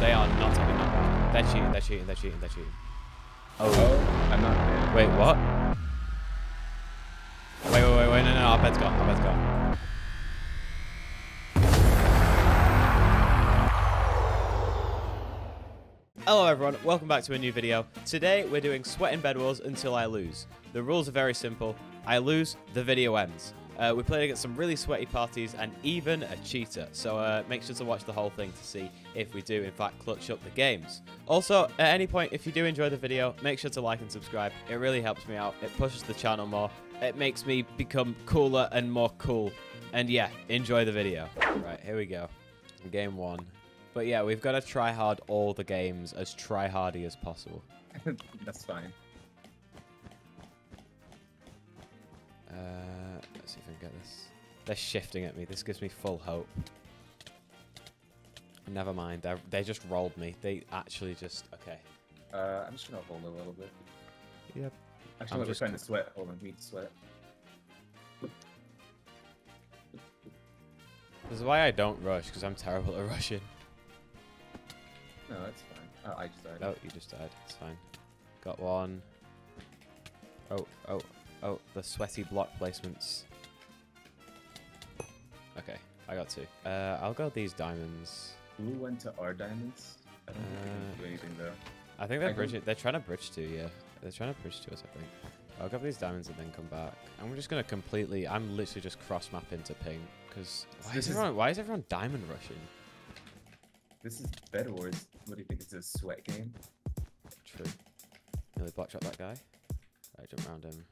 they are not taking that back. They're cheating, they're cheating, they're cheating, they're cheating. Oh, I'm not there. Wait, what? Wait, no, our bed's gone, our bed's gone. Hello everyone, welcome back to a new video. Today we're doing Sweat in Bedwars until I lose. The rules are very simple. I lose, the video ends. We played against some really sweaty parties and even a cheater, so make sure to watch the whole thing to see if we do in fact clutch up the games. Also, at any point, if you do enjoy the video, make sure to like and subscribe. It really helps me out, it pushes the channel more, it makes me become cooler and more cool. And yeah, enjoy the video. Right, here we go. Game one. But yeah, we've got to try hard all the games as try hardy as possible. That's fine. Let's see if I can get this. They're shifting at me. This gives me full hope. Never mind. They just rolled me. They actually just... Okay. I'm just going to hold a little bit. Yep. Actually, I'm just trying to sweat. Hold on. We need to sweat. This is why I don't rush, because I'm terrible at rushing. No, that's fine. Oh, I just died. No, you just died. It's fine. Got one. Oh, the sweaty block placements. Okay, I got two. I'll go these diamonds. Who went to our diamonds? I don't think we can do anything though. I think they're trying to bridge to, yeah. They're trying to bridge to us, I think. I'll grab these diamonds and then come back. And we're just going to completely... I'm literally just cross-map into ping. Because why is everyone diamond rushing? This is Bedwars. What do you think? It's a sweat game? True. Nearly blackshot that guy. Right, jump around him.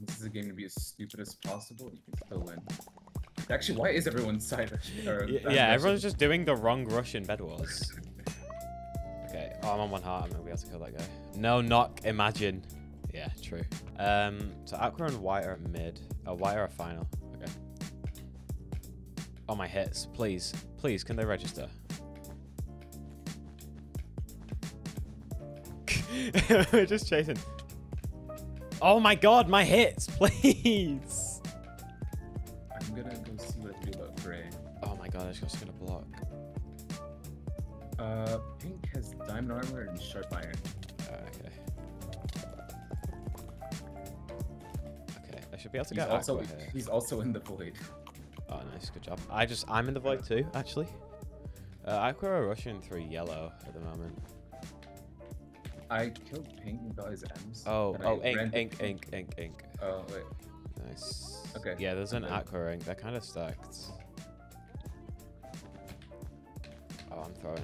This is a game to be as stupid as possible. You can still win. Actually, why is everyone side rushing? Yeah, everyone's just doing the wrong rush in Bedwars. Okay, oh, I'm on one heart. I'm going to be able to kill that guy. No knock, imagine. Yeah, true. So Aqua and White are at mid. Oh, White are at final. Okay. Oh, my hits. Please. Please, can they register? We're just chasing. Oh my god, my hits, please! I'm gonna go see what I do about Grey. Oh my god, I just gonna block. Pink has diamond armor and sharp iron. Okay, I should be able to get Aqua here. He's also in the void. Oh nice, good job. I'm in the void too, actually. Aqua are rushing through yellow at the moment. I killed Pink and got his M's. Oh, ink. Oh, wait. Nice. Okay. Yeah, there's an Aqua ink. They're kind of stacked. Oh, I'm throwing.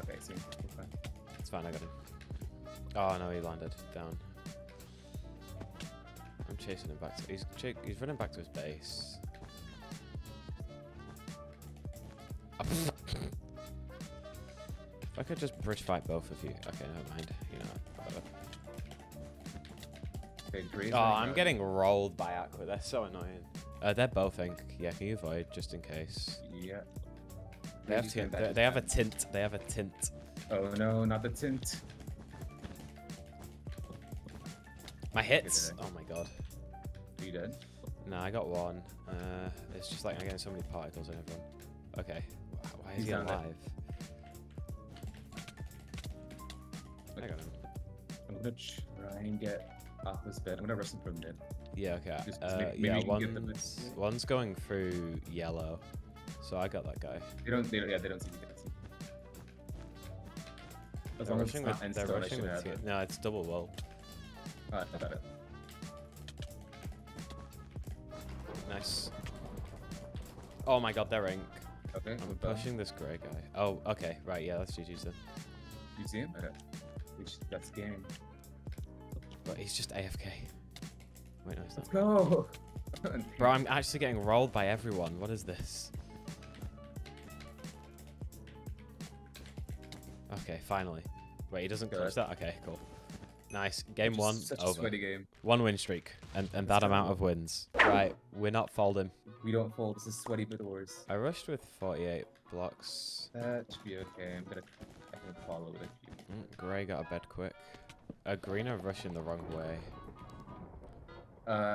Okay, so it's fine. I got him. Oh, no, he landed down. I'm chasing him back to... He's running back to his base. I could just bridge fight both of you. Okay, never mind. You know. Okay, I'm getting rolled by Aqua. They're so annoying. They're both ink. Yeah, can you void just in case? Yeah. They have a tint. Oh no, not the tint. My hits. Oh my god. Are you dead? No, I got one. It's just like I'm getting so many particles on everyone. Okay. Wow, why is he alive? I got him. I'm gonna try and get off this bed. I'm gonna rush him from mid. Yeah, okay. One's going through yellow, so I got that guy. They don't see me dancing. They're rushing with two. No, it's double wall. Alright, I got it. Nice. Oh my god, they're ink. Okay. I'm pushing this grey guy. Oh, okay, right, yeah, let's GG's then. You see him? Okay. That's game. But he's just AFK. Wait, no, he's not. Let's go! Bro, I'm actually getting rolled by everyone. What is this? Okay, finally. Wait, he doesn't clutch that? Okay, cool. Nice. Game one, such over. A sweaty game. One win streak. And that amount of wins. Right, we're not folding. We don't fold. This is sweaty Bedwars. I rushed with 48 blocks. That should be okay. I can follow it. Grey got a bed quick. Green are rushing the wrong way.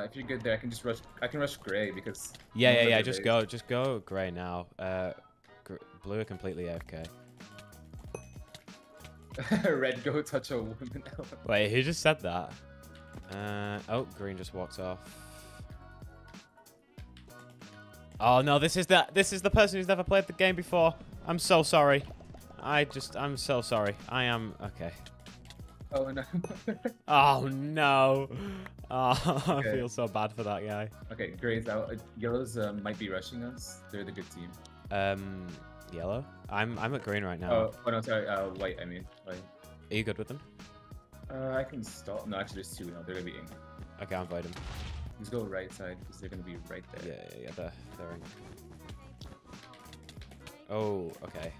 If you're good there, I can rush Grey because... Yeah, just go Grey now. Blue are completely AFK. Red, go touch a woman. Wait, who just said that? Oh, green just walked off. Oh no, this is the person who's never played the game before. I'm so sorry. I'm so sorry. I am okay. Oh no. Oh no. Oh, okay. I feel so bad for that guy. Okay, gray's out. Yellows might be rushing us. They're the good team. Yellow? I'm at green right now. Oh no, sorry. White, I mean. White. Are you good with them? I can stall. No, actually, there's two. No, they're gonna be in. Okay, I'll invite them. Let's go right side because they're gonna be right there. Yeah, they're in. Oh, okay.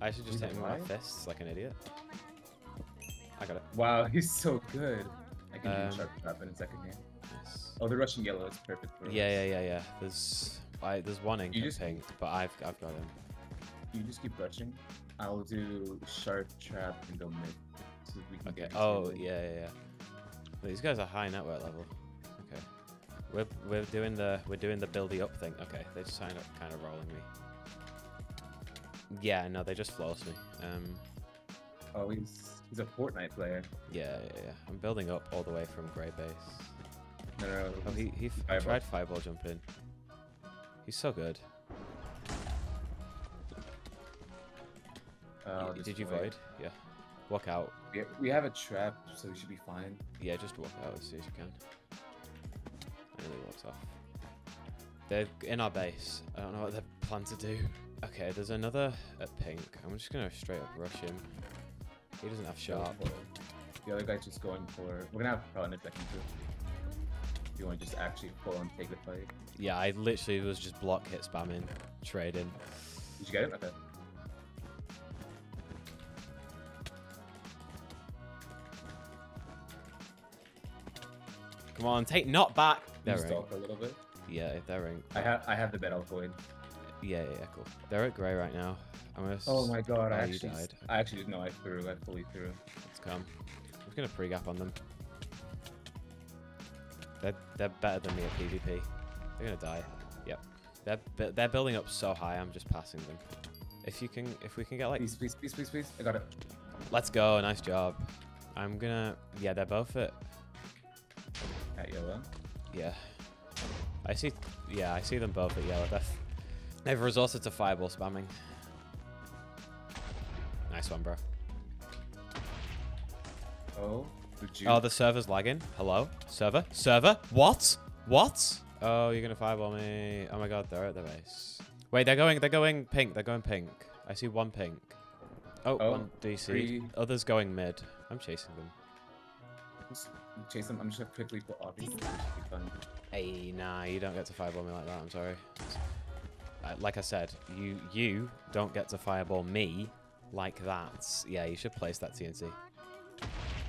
I should just hit him with my fists like an idiot. I got it. Wow, he's so good. I can do sharp trap in a second here. Yes. Oh, the Russian yellow is perfect for us. Yeah. There's one in pink, but I've got him. You just keep rushing. I'll do sharp trap and go mid. So we can okay. Oh yeah. These guys are high network level. Okay. We're doing the buildy up thing. Okay, they just signed up kind of rolling me. Yeah, no, they just floss me. Oh, he's a Fortnite player. Yeah. I'm building up all the way from Grey Base. No. Oh, he tried fireball jumping. He's so good. Did you void? Yeah. Walk out. Yeah, we have a trap, so we should be fine. Yeah, just walk out as soon as you can. And he walks off. They're in our base. I don't know what they plan to do. Okay, there's another at pink. I'm just gonna straight up rush him. He doesn't have sharp. The other guy's just going for. We're gonna have a problem in a second too. If you want to just actually pull and take the fight. Yeah, I literally was just block hit spamming, trading. Did you get it? Okay. Come on, take not back. They're in. A little bit. Yeah, they're in. I have the bed. I'll void. Yeah, cool. They're at grey right now. Oh my god, I actually didn't know I fully threw. Let's come. I'm just gonna pre-gap on them. They're better than me at PvP. They're gonna die. Yep. They're building up so high. I'm just passing them. If we can get like. Please. I got it. Let's go. Nice job. I'm gonna. Yeah, they're both at yellow. Yeah. I see them both at yellow. They've resorted to fireball spamming. Nice one, bro. Oh, the server's lagging. Hello? Server? What? Oh, you're gonna fireball me. Oh my god, they're at the base. Wait, they're going pink. They're going pink. I see one pink. Oh, one DC. Three. Others going mid. I'm chasing them. I'm just gonna quickly put RB. Hey, nah, you don't get to fireball me like that. I'm sorry. Like I said, you don't get to fireball me like that. Yeah, you should place that TNT. That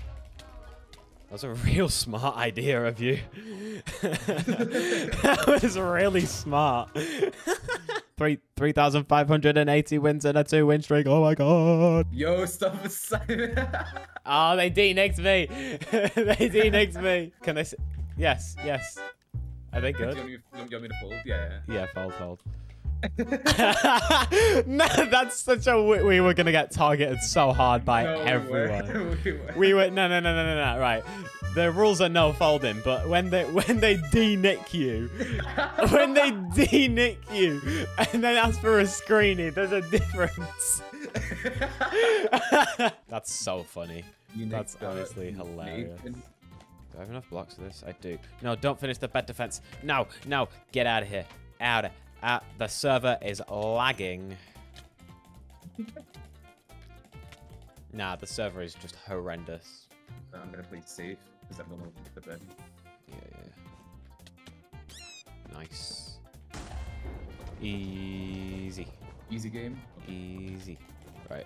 was a real smart idea of you. That was really smart. 3,580 wins and a 2-win streak. Oh my god. Yo, stop it. Oh, they denicked me. They denicked me. Can they? Yes. Are they good? Do you want me to fold? Yeah. Yeah, fold. No, that's such a. We were gonna get targeted so hard by everyone. We were. No. Right, the rules are no folding, but when they denick you, when they denick you, and then ask for a screenie, there's a difference. That's so funny. That's honestly hilarious. Do I have enough blocks for this? I do. No, don't finish the bed defense. No, get out of here. The server is lagging. Nah, the server is just horrendous. I'm gonna play safe because I'm gonna open the bed. Yeah. Nice. Easy. Easy game. Easy. Right.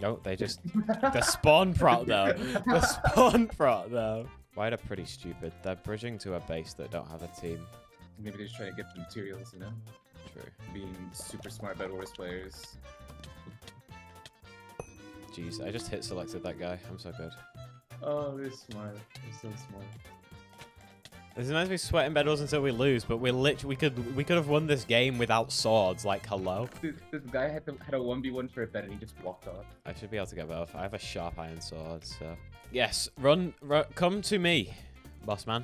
No, they just the spawn prop though. The spawn prop though. White are pretty stupid. They're bridging to a base that don't have a team. Maybe they're just trying to get the materials, you know? True. Being super smart Bedwars players. Jeez, I just hit selected that guy. I'm so good. Oh, they're smart. They're so smart. It's nice we sweat in Bedwars until we lose, but we could have won this game without swords. Like, hello. This guy had a 1v1 for a bed and he just walked off. I should be able to get both. I have a sharp iron sword, so yes, run come to me, boss man.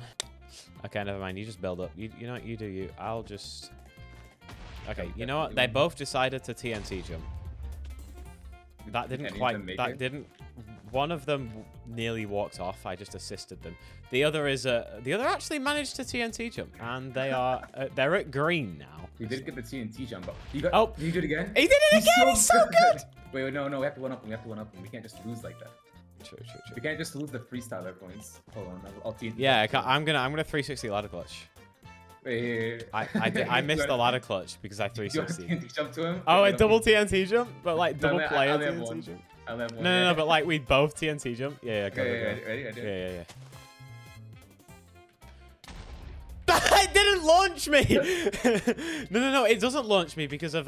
Okay, never mind. You just build up. You know what? You do you. I'll just. Okay, you know what? They both decided to TNT jump. That didn't quite. That didn't. One of them nearly walked off. I just assisted them. The other is the other actually managed to TNT jump, and they are they're at green now. He did get the TNT jump, but he got. Oh, you did it again. He did it again. He's so good. Wait, no. We have to one up them. We can't just lose like that. True. We can't just lose the freestyler points. Hold on, I'll TNT. Yeah, I'm gonna 360 ladder clutch. I missed the ladder clutch because I 360. Jump to him? Oh, a double TNT jump, but like double player TNT jump. No, but like we both TNT jump. Yeah, go. Yeah. It didn't launch me. No, it doesn't launch me because of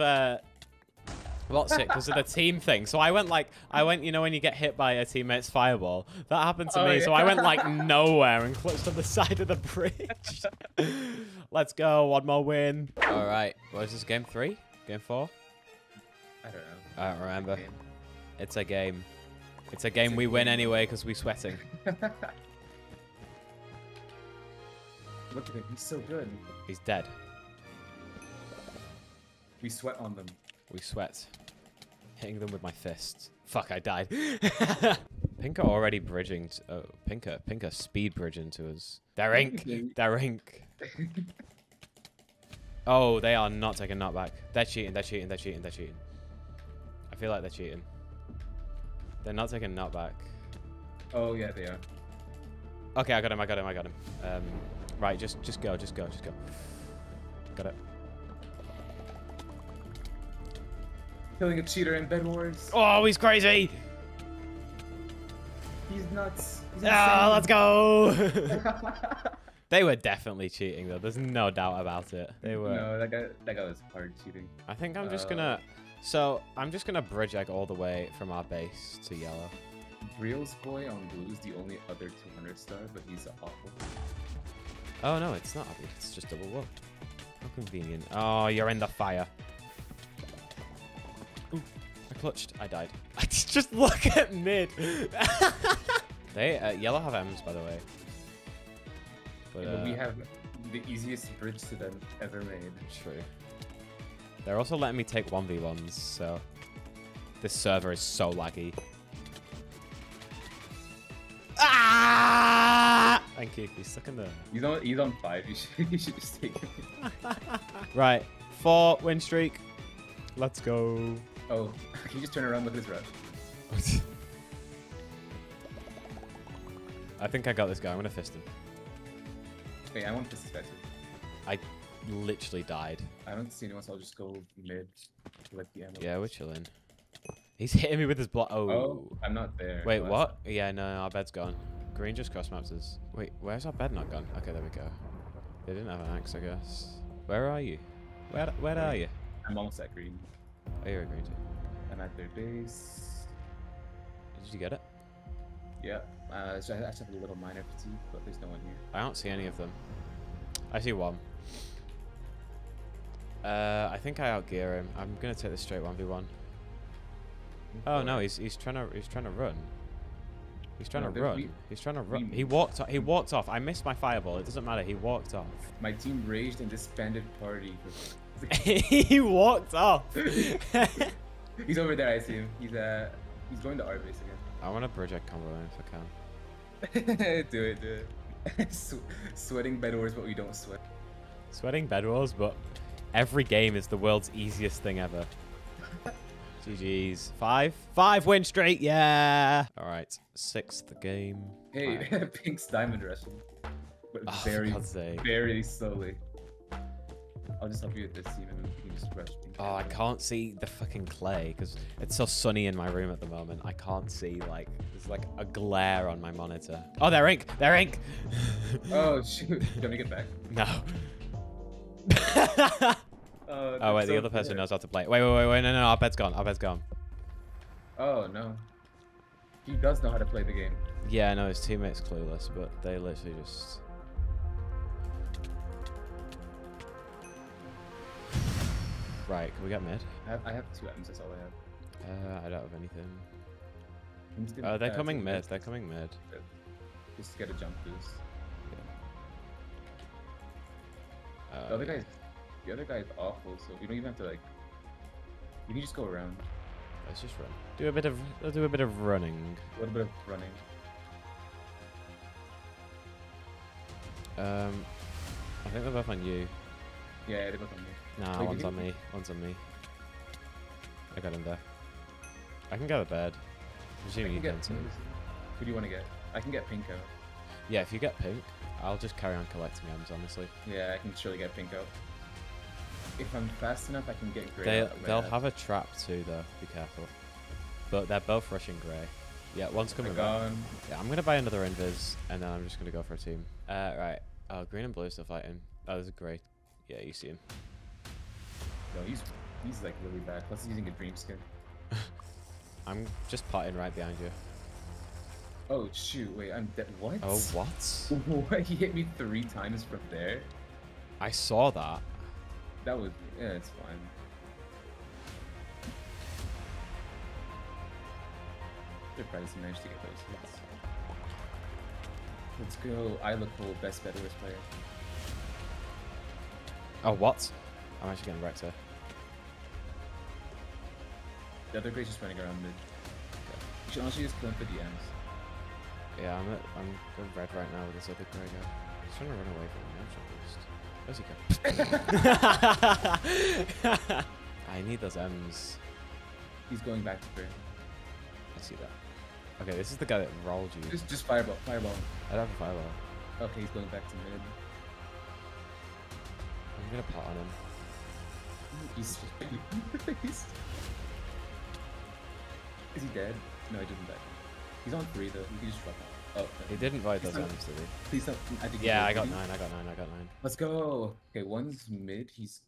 what's it? Because of the team thing. So I went. You know when you get hit by a teammate's fireball, that happened to me. Yeah. So I went like nowhere and clutched on the side of the bridge. Let's go. One more win. All right. What is this? Game 3? Game 4? I don't know. I don't remember. It's a game. It's a game we win anyway because we're sweating. Look at him. He's so good. He's dead. We sweat on them. We sweat. Hitting them with my fists. Fuck, I died. Pinker already bridging. Oh, Pinker speed bridging to us. They're ink. They're ink. Oh, they are not taking that back. They're cheating. I feel like they're cheating. They're not taking that back. Oh, yeah, they are. Okay, I got him. Right, just go. Got it. Killing a cheater in Bedwars. Oh, he's crazy. He's nuts. Ah, let's go. They were definitely cheating, though. There's no doubt about it. They were. No, that guy was hard cheating. I think I'm just gonna. So I'm just gonna bridge egg all the way from our base to yellow. Reels boy on blue is the only other 200 star, but he's awful. Oh no, it's not obvious. It's just double wall. How convenient. Oh, you're in the fire. Ooh, I clutched. I died. Just look at mid. They yellow have M's, by the way. But, yeah, but we have the easiest bridge to them ever made. True. They're also letting me take 1v1s, so this server is so laggy. Ah! Thank you. He's stuck in there. He's on 5. You should just take it. Right, 4 win streak. Let's go. Oh, can you just turn around with his rep? I think I got this guy. I'm gonna fist him. Wait, I want to fist this guy too. I literally died. I don't see anyone, so I'll just go mid. With the ammo. Yeah, we're chilling. He's hitting me with his block. Oh, I'm not there. Wait, what? Yeah, no, our bed's gone. Green just cross maps us. Wait, where's our bed not gone? Okay, there we go. They didn't have an axe, I guess. Where are you? Where are you? I'm almost at green. Oh, you're at green too. I'm at their base. Did you get it? Yeah. So I just have a little minor fatigue, but there's no one here. I don't see any of them. I see one. I think I outgear him. I'm gonna take this straight 1v1. Oh no, he's trying to run. He's trying to run. He walked off. I missed my fireball. It doesn't matter. He walked off. My team raged and disbanded party. He walked off. He's over there. I see him. He's going to our base again. I want to project combo him if I can. Do it. Sweating Bedwars, but we don't sweat. Sweating Bedwars, but every game is the world's easiest thing ever. GGs. 5 win straight. Yeah. All right. 6th game. Hey, Pink's diamond wrestle, but oh, very slowly. I'll just help you with this even if you can just rush me. Oh, I can't see the fucking clay because it's so sunny in my room at the moment. I can't see, like, there's like a glare on my monitor. Oh, they're ink. Oh, shoot. Don't we get back? No. Oh, wait, the other person knows how to play. Wait. No, our bed's gone. Oh, no. He does know how to play the game. Yeah, I know his teammate's clueless, but they literally just. Right, can we get mid? I have 2 items, that's all I have. I don't have anything. They're coming mid, they're coming mid. Just get a jump boost. Yeah. The other guy's awful, so you don't even have to like... You can just go around. Let's just run. Let's do a bit of running. What a bit of running. I think they're both on you. Yeah, they're both on me. Nah, wait, one's on me. I got him there. I can go to bed. I'm assuming you can too. Who do you want to get? I can get Pinko. Yeah, if you get Pink, I'll just carry on collecting items, honestly. Yeah, I can surely get Pinko. If I'm fast enough, I can get Grey. They'll have a trap too, though. Be careful. But they're both rushing Grey. Yeah, one's coming back. Yeah, I'm gonna buy another Invis, and then I'm just gonna go for a team. Right. Oh, green and blue still fighting. Oh, there's a Grey. Yeah, you see him. No, he's like really bad. Plus he's using a dream skin. I'm just potting right behind you. Oh shoot! Wait, I'm dead. What? Oh what? He hit me 3 times from there. I saw that. That was yeah. It's fine. Surprised he managed to get those hits. Let's go. I look cool. Best Bedwars player. Oh what? I'm actually getting wrecked here. The other Grey's just running around mid. Okay. You should honestly just kill him for DMs. Yeah, I'm red right now with this other Grey guy. He's trying to run away from me. Where's he going? I need those M's. He's going back to Grey. I see that. Okay, this is the guy that rolled you. Just fireball, fireball. I don't have a fireball. Okay, he's going back to mid. I'm gonna pot on him. He's just... Is he dead? No, he didn't die. He's on 3 though. He just dropped out. Oh, no. He didn't void those items, did he? Please don't. I think yeah, I got nine. Let's go. Okay, one's mid. He's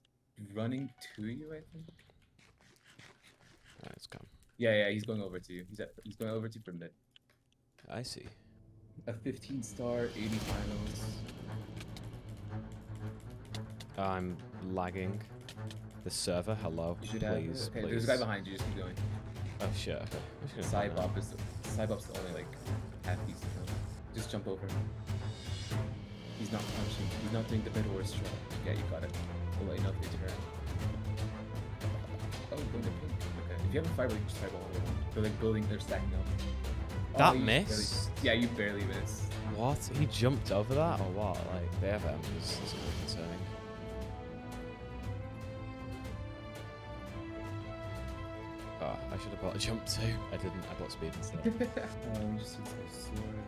running to you, I think. Alright, let's come. Yeah, he's going over to you. He's going over to you from mid. I see. A 15-star, 80 finals. I'm lagging. The server, hello. Please. There's a guy behind you. Just keep going. Oh shit, okay. Cybop's the only, like, half-decent one. Just jump over. He's not punching. He's not doing the Bedwars trick. Yeah, you got it. Oh, wait, no, it's her. Oh, going to Pink. Okay. If you have a fireball, you can just fireball over. They're, like, building, they're stacking up. That missed? Barely, yeah, you barely missed. What? He jumped over that? Or what? Like, they have M's. That's really concerning. Oh, I should have bought a jump too. I didn't. I bought speed instead. Just use my sword.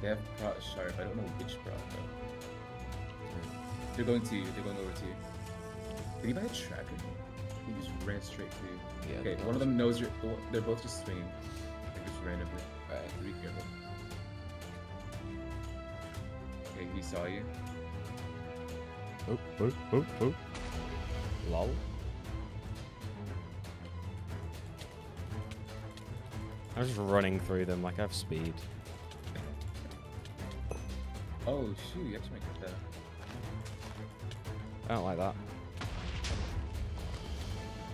They have prot sharp. I don't know which prot though. They're going to you. They're going over to you. Did he buy a tracker? He just ran straight to you. Yeah, okay, one of them knows you're. Well, they're both just swinging. They just randomly. Alright, be careful. Okay, he saw you. Oh. Lol. I'm just running through them like I have speed. Oh shoot, you have to make it better. I don't like that.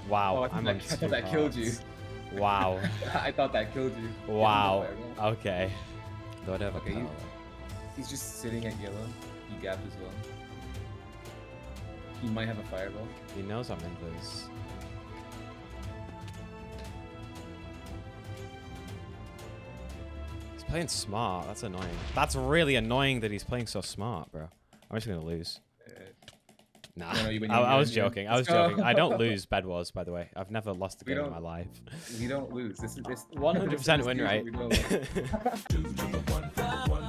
Wow, oh, I thought that killed you. Wow. I thought that killed you. Wow. Okay. Though I don't have a power. He's just sitting at yellow. He gapped as well. He might have a fireball. He knows I'm in this. Playing smart, that's annoying. That's really annoying that he's playing so smart, bro. I'm just gonna lose. Nah, I was joking. I was joking. I don't lose Bedwars, by the way. I've never lost a game in my life. You don't lose. This is 100% win rate.